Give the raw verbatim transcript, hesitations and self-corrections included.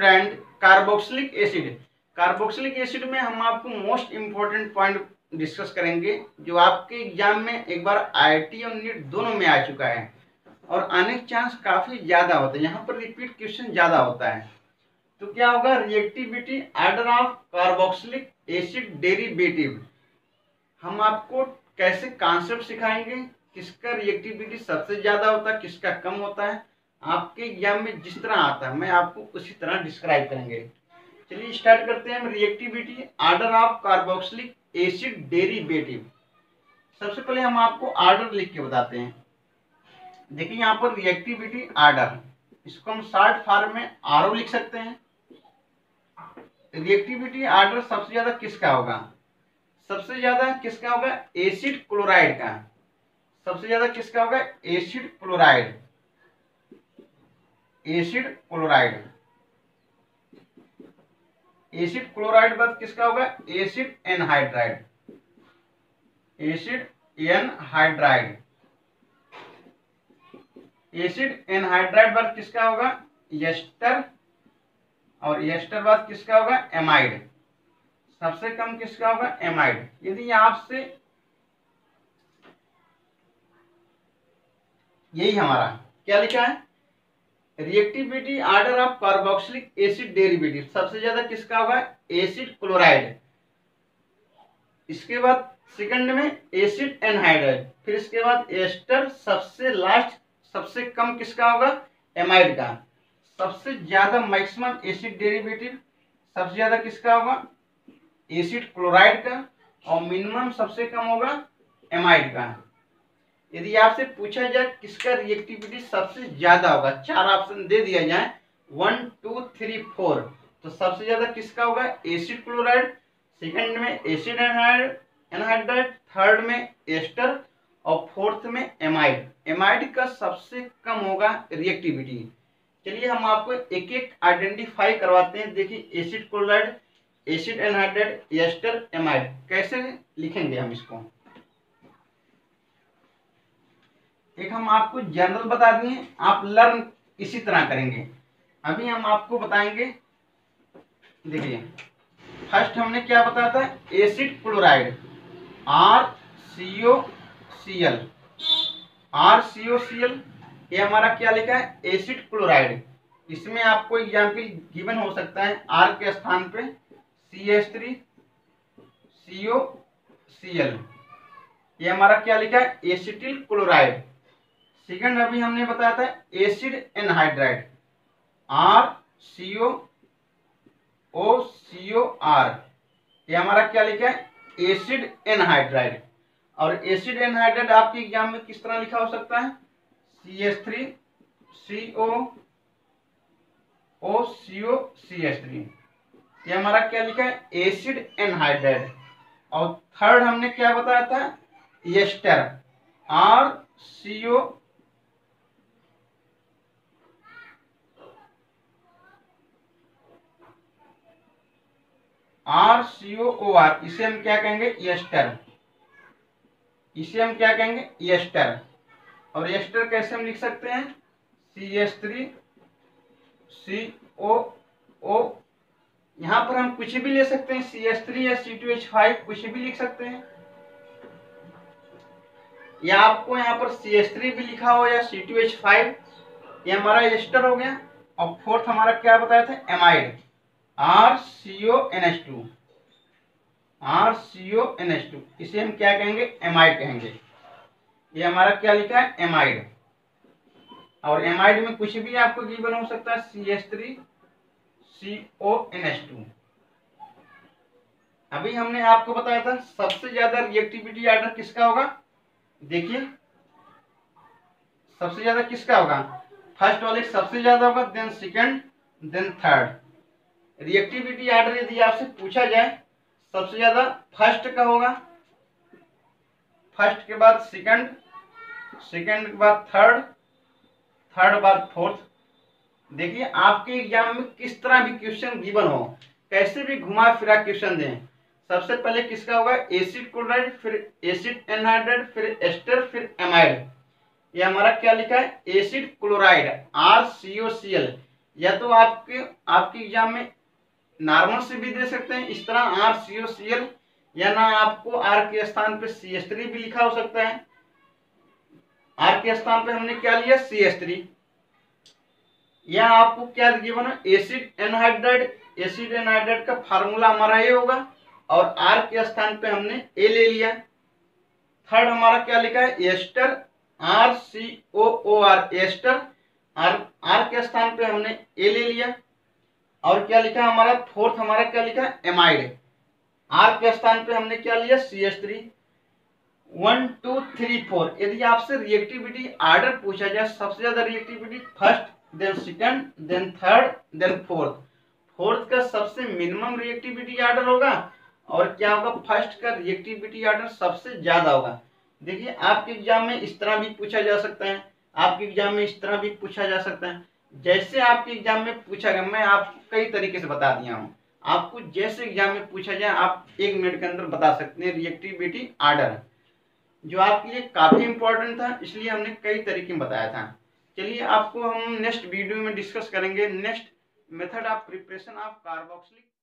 Student carboxylic acid. Carboxylic acid में हम आपको मोस्ट इम्पोर्टेंट पॉइंट डिस्कस करेंगे जो आपके एग्जाम में एक बार आई आई टी और नीट दोनों में आ चुका है और आने के चांस काफ़ी ज़्यादा होता है। यहाँ पर रिपीट क्वेश्चन ज़्यादा होता है। तो क्या होगा, reactivity order of carboxylic acid derivative. हम आपको कैसे कॉन्सेप्ट सिखाएंगे, किसका रिएक्टिविटी सबसे ज़्यादा होता है, किसका कम होता है, आपके एग्जाम में जिस तरह आता है मैं आपको उसी तरह डिस्क्राइब करेंगे। चलिए स्टार्ट करते हैं हम। Reactivity order of carboxylic acid derivative. सबसे पहले हम आपको ऑर्डर लिख के बताते हैं। देखिए यहाँ पर रिएक्टिविटी ऑर्डर, इसको हम शॉर्ट फॉर्म में आर ओ लिख सकते हैं। रिएक्टिविटी ऑर्डर सबसे ज्यादा किसका होगा, सबसे ज्यादा किसका होगा, एसिड क्लोराइड का। सबसे ज्यादा किसका होगा, acid chloride. Acid chloride acid chloride बाद किसका होगा, acid anhydride. Acid anhydride acid anhydride बाद किसका होगा, एस्टर। और एस्टर बाद किसका होगा, एमाइड। सबसे कम किसका होगा, एमाइड। यदि आपसे यही हमारा क्या लिखा है, reactivity order of carboxylic acid derivative, सबसे ज्यादा किसका होगा, एसिड क्लोराइड। इसके बाद सेकंड में एसिड एनहाइड्राइड, फिर इसके बाद एस्टर, सबसे लास्ट सबसे कम किसका होगा, एमाइड का। सबसे ज्यादा मैक्सिमम एसिड डेरिवेटिव सबसे ज्यादा किसका होगा, एसिड क्लोराइड का, और मिनिमम सबसे कम होगा, एमाइड का। यदि आपसे पूछा जाए किसका रिएक्टिविटी सबसे ज्यादा होगा, चार ऑप्शन दे दिया जाए वन टू थ्री फोर, तो सबसे ज्यादा किसका होगा, एसिड क्लोराइड, सेकंड में एसिड एनहाइड्राइड, थर्ड में एस्टर और फोर्थ में एमाइड। एमाइड का सबसे कम होगा रिएक्टिविटी। चलिए हम आपको एक एक आइडेंटिफाई करवाते हैं। देखिए acid chloride, acid anhydride, ester, amide. कैसे लिखेंगे हम इसको, एक हम आपको जनरल बता दिए, आप लर्न इसी तरह करेंगे। अभी हम आपको बताएंगे। देखिए फर्स्ट हमने क्या बताया था, acid chloride R C O C L, R C O C L, ये हमारा क्या लिखा है, एसिड क्लोराइड। इसमें आपको एग्जाम्पल गिवन हो सकता है, आर के स्थान पे C H three C O C L, ये हमारा क्या लिखा है, एसिटिल क्लोराइड। सेकंड अभी हमने बताया था acid anhydride R C O O C O R, ये हमारा क्या लिखा है, एसिड एनहाइड्राइड। और एसिड एनहाइड्राइड आपके एग्जाम में किस तरह लिखा हो सकता है, C H three C O O C O C H three, ये हमारा क्या लिखा है, एसिड एनहाइड्राइड। और थर्ड हमने क्या बताया था, ester R C O R C O O R, इसे हम क्या कहेंगे, एस्टर। इसे हम क्या कहेंगे, एस्टर। और एस्टर कैसे हम लिख सकते हैं, सी एस थ्री सी ओ ओ, यहाँ पर हम कुछ भी ले सकते हैं, सी एस थ्री या सी टू एच फाइव कुछ भी लिख सकते हैं, या आपको यहाँ पर सी एस थ्री भी लिखा हो या सी टू एच फाइव, ये हमारा एस्टर हो गया। और फोर्थ हमारा क्या बताया था, amide R C O N H two, R C O N H two, इसे हम क्या कहेंगे, एमाइड कहेंगे। ये हमारा क्या लिखा है, एमाइड। और एमाइड में कुछ भी आपको गिवन हो सकता है, C S three C O N H two. अभी हमने आपको बताया था सबसे ज्यादा रिएक्टिविटी ऑर्डर किसका होगा। देखिए सबसे ज्यादा किसका होगा, फर्स्ट वाले सबसे ज्यादा होगा, then second, then third. Reactivity order यदि आपसे पूछा जाए सबसे ज्यादा फर्स्ट का होगा, फर्स्ट के बाद सेकंड, सेकंड के बाद थर्ड, थर्ड के बाद फोर्थ। देखिए आपके एग्जाम में किस तरह भी क्वेश्चन गिवन हो, कैसे भी घुमा फिरा क्वेश्चन दें, सबसे पहले किसका होगा, एसिड क्लोराइड, फिर एसिड एनहाइड्राइड, फिर एस्टर, फिर एमाइड। ये हमारा क्या लिखा है, acid chloride R C O C L, या तो आपके आपके एग्जाम में नॉर्मल से भी दे सकते हैं इस तरह are C O C L, या ना आपको आर के स्थान पे सी एस थ्री भी लिखा हो सकता है। आर के स्थान पे हमने क्या लिया सी एस थ्री। या आपको क्या गिवन है एसिड एनहाइड्राइड, एसिड एनहाइड्राइड का फार्मूला हमारा ये होगा और आर के स्थान पे हमने ए ले लिया। थर्ड हमारा क्या लिखा है ester R C O O R, ester R, R के स्थान पे हमने ए ले लिया। और क्या लिखा हमारा फोर्थ हमारा क्या लिखा है एमाइड, आर के स्थान पे हमने क्या लिया C S three. One two three four, यदि आपसे रिएक्टिविटी आर्डर पूछा जाए सबसे ज्यादा reactivity first then second then third then fourth, fourth का सबसे मिनिमम रिएक्टिविटी आर्डर होगा और क्या होगा फर्स्ट का रिएक्टिविटी आर्डर सबसे ज्यादा होगा। देखिए आपके एग्जाम में इस तरह भी पूछा जा सकता है, आपके एग्जाम में इस तरह भी पूछा जा सकता है। जैसे आपके एग्जाम में पूछा गया मैं आपको कई तरीके से बता दिया हूँ, आपको जैसे एग्जाम में पूछा जाए आप एक मिनट के अंदर बता सकते हैं रिएक्टिविटी आर्डर, जो आपके लिए काफी इंपॉर्टेंट था इसलिए हमने कई तरीके बताया था। चलिए आपको हम नेक्स्ट वीडियो में डिस्कस करेंगे next method of preparation of carboxylic.